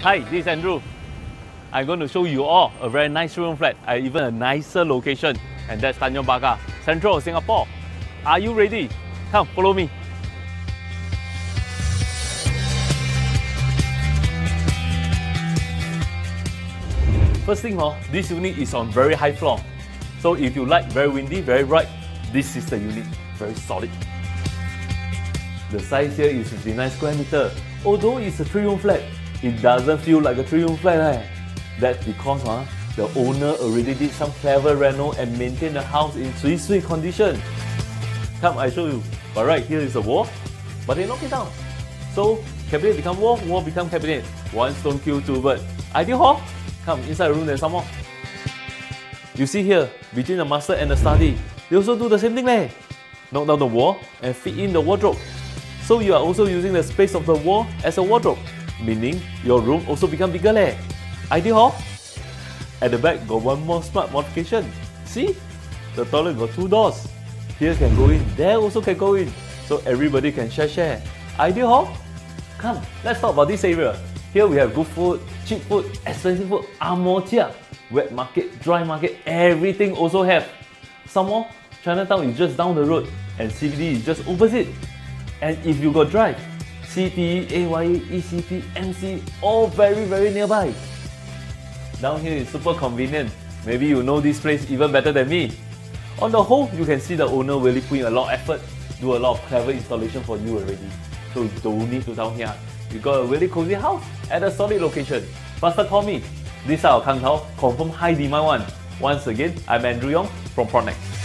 Hi, this is Andrew. I'm going to show you all a very nice room flat at even a nicer location, and that's Tanjong Pagar, central of Singapore. Are you ready? Come, follow me. First thing, this unit is on very high floor. So if you like very windy, very bright, this is the unit, very solid. The size here is 59 square meter. Although it's a 3-room flat, it doesn't feel like a 3-room flat. That's because the owner already did some clever reno and maintained the house in sui-sui condition. Come, I show you. But right here is a wall, but they knock it down. So cabinet become wall, wall become cabinet. One stone kill two birds. Ideal, huh? Come inside the room and some more. You see here, between the master and the study, they also do the same thing there. Knock down the wall and fit in the wardrobe. So you are also using the space of the wall as a wardrobe, meaning your room also become bigger leh. Ideal, huh? At the back got one more smart modification. See? The toilet got two doors. Here can go in, there also can go in. So everybody can share. Ideal, huh? Come, let's talk about this area. Here we have good food, cheap food, expensive food, amotia. Wet market, dry market, everything also have. Some more, Chinatown is just down the road and CBD is just opposite. And if you got drive, CTE, AYA, ECP, MC, all very nearby. Down here is super convenient. Maybe you know this place even better than me. On the whole, you can see the owner really put in a lot of effort, do a lot of clever installation for you already. So you don't need to down here. You got a really cozy house at a solid location. Faster call me. This is our Kang Tao, confirm high demand one. Once again, I'm Andrew Yong from PropNex.